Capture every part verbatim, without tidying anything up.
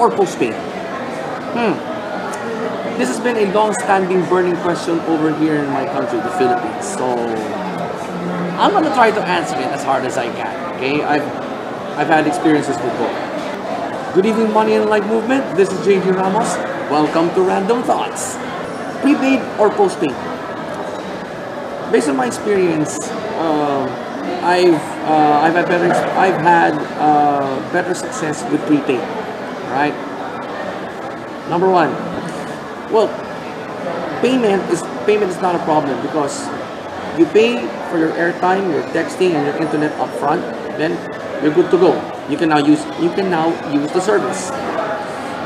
or postpaid? Hmm. This has been a long-standing burning question over here in my country, the Philippines. So, I'm gonna try to answer it as hard as I can, okay? I've, I've had experiences before. Good evening, Money and Life Movement. This is J G Ramos. Welcome to Random Thoughts. Prepaid or postpaid? Based on my experience, uh, I've, uh, I've had, better, I've had uh, better success with prepaid, right? Number one. Well, payment is payment is not a problem because you pay for your airtime, your texting, and your internet up front. Then you're good to go. You can now use you can now use the service.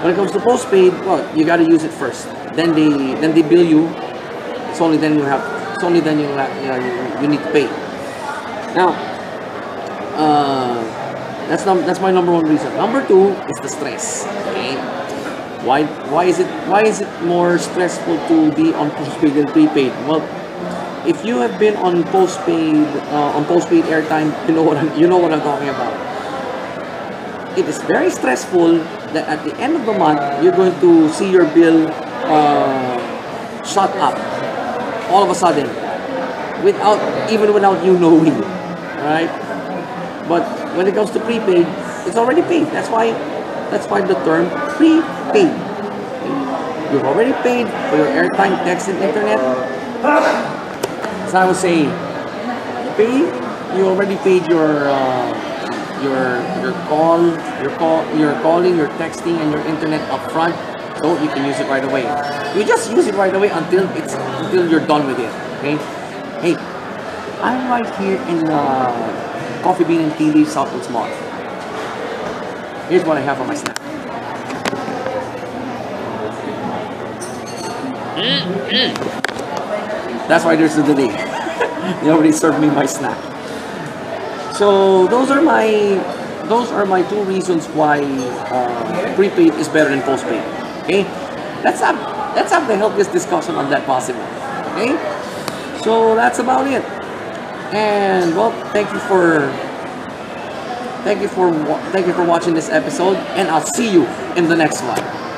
When it comes to postpaid, well, you got to use it first. Then they then they bill you. It's only then you have. It's only then you you, know, you, you need to pay. Now, uh, that's num that's my number one reason. Number two is the stress. Okay. Why, why, is it, why is it more stressful to be on postpaid than prepaid? Well, if you have been on postpaid uh, on postpaid airtime, you know what I'm, you know what I'm talking about. It is very stressful that at the end of the month, you're going to see your bill uh, shot up all of a sudden, without even without you knowing it, right? But when it comes to prepaid, it's already paid. That's why. That's why the term prepaid. You've already paid for your airtime, text, and internet. As I was saying, pay. You already paid your uh, your your call, your call, your calling, your texting, and your internet up front, so you can use it right away. You just use it right away until it's until you're done with it. Okay. Hey, I'm right here in uh, Coffee Bean and Tea Leaves, Southwest Mall. Here's what I have on my snack. Mm-hmm. That's why there's a delay. They already served me my snack. So those are my those are my two reasons why uh, prepaid is better than postpaid. Okay, let's have let's have the healthiest discussion on that possible. Okay, so that's about it. And well, thank you for. Thank you for thank you for watching this episode, and I'll see you in the next one.